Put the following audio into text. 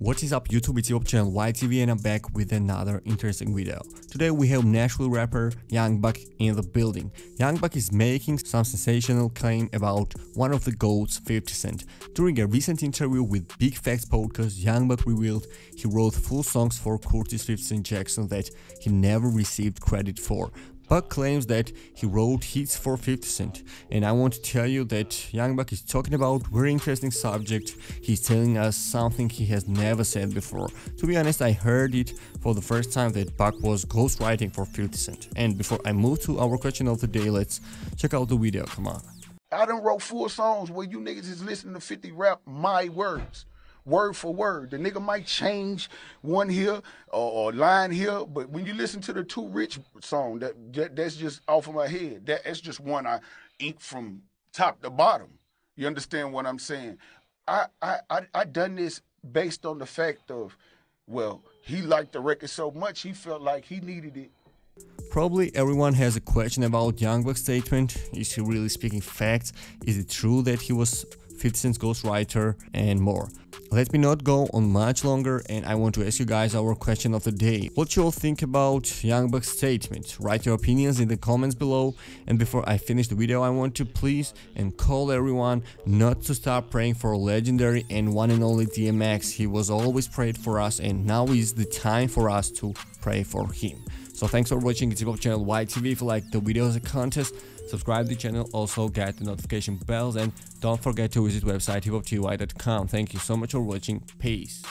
What is up YouTube, it's your channel YTV and I'm back with another interesting video. Today we have Nashville rapper Young Buck in the building. Young Buck is making some sensational claim about one of the GOATs, 50 Cent. During a recent interview with Big Facts Podcast, Young Buck revealed he wrote full songs for Curtis 50 Cent Jackson that he never received credit for. Buck claims that he wrote hits for 50 Cent, and I want to tell you that Young Buck is talking about very interesting subject. He's telling us something he has never said before. To be honest, I heard it for the first time that Buck was ghostwriting for 50 Cent. And before I move to our question of the day, let's check out the video, come on. I done wrote four songs where you niggas is listening to 50 rap my words. Word for word. The nigga might change one here or line here, but when you listen to the Too Rich song, that's just off of my head. That's just one I inked from top to bottom. You understand what I'm saying? I done this based on the fact of, well, he liked the record so much, he felt like he needed it. Probably everyone has a question about Young Buck's statement. Is he really speaking facts? Is it true that he was 50 Cent's ghostwriter and more? Let me not go on much longer, and I want to ask you guys our question of the day. What you all think about Young Buck's statement? Write your opinions in the comments below, and before I finish the video I want to please and call everyone not to stop praying for legendary and one and only DMX. He was always prayed for us, and now is the time for us to pray for him. So thanks for watching, it's your channel YTV. If you like the video as a contest, subscribe to the channel, also get the notification bells, and don't forget to visit website hiphoptvwhy.com. Thank you so much for watching, peace.